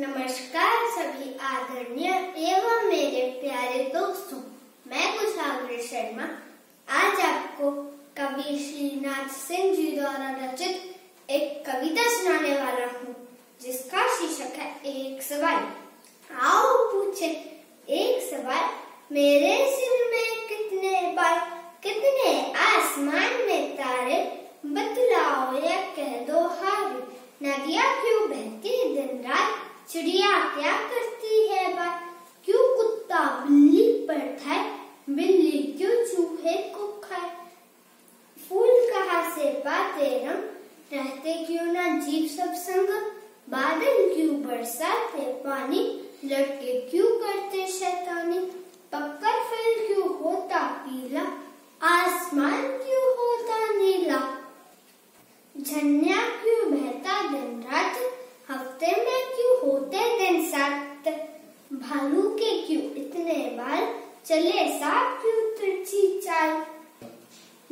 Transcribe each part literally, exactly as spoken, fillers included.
नमस्कार सभी आदरणीय एवं मेरे प्यारे दोस्तों, मैं कुशाग्र शर्मा आज आपको कवि श्रीनाथ सिंह जी द्वारा रचित एक कविता सुनाने वाला हूँ, जिसका शीर्षक है एक सवाल। आओ पूछे एक सवाल, मेरे सिर में कितने बाल, कितने आसमान में तारे, बतलाओ या कह दो हारे। नदियाँ क्यों बहती दिन रात, चिड़िया क्या करती है बात, क्यों कुत्ता बिल्ली पर खाए, बिल्ली क्यों चूहे को खाए। फूल कहाँ से पाते हम, रहते क्यों ना जीव सब संग, बादल क्यों बरसाते पानी, लड़के क्यों करते शैतानी, पक्का फल क्यों होता पीला, आसमान क्यों होता नीला। झरना क्यों बहता दिन रात, हफ्ते में क्यों होते दिन सात, भालू के क्यों इतने बाल, चले सांप क्यों तिरछी चाल।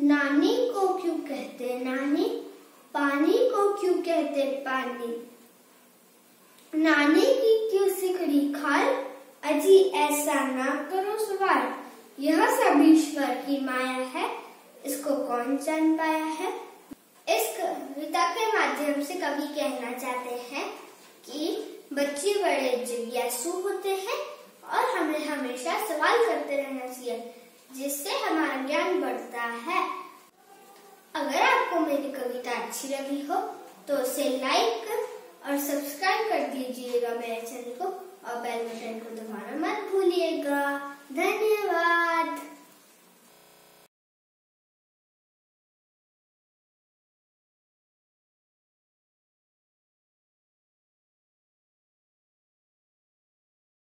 नानी को क्यों कहते नानी, पानी को क्यों कहते पानी, नानी की क्यों सिकड़ी खाल, अजी ऐसा ना करो सवाल। यह सब ईश्वर की माया है, इसको कौन जान पाया है। इस कविता के माध्यम से कवि कहना चाहते हैं कि बच्चे बड़े जिज्ञासु होते हैं और हमें हमेशा सवाल करते रहना चाहिए, जिससे हमारा ज्ञान बढ़ता है। अगर आपको मेरी कविता अच्छी लगी हो तो उसे लाइक और सब्सक्राइब कर दीजिएगा मेरे चैनल को, और बेल बटन को दबाना मत भूलिएगा। धन्यवाद।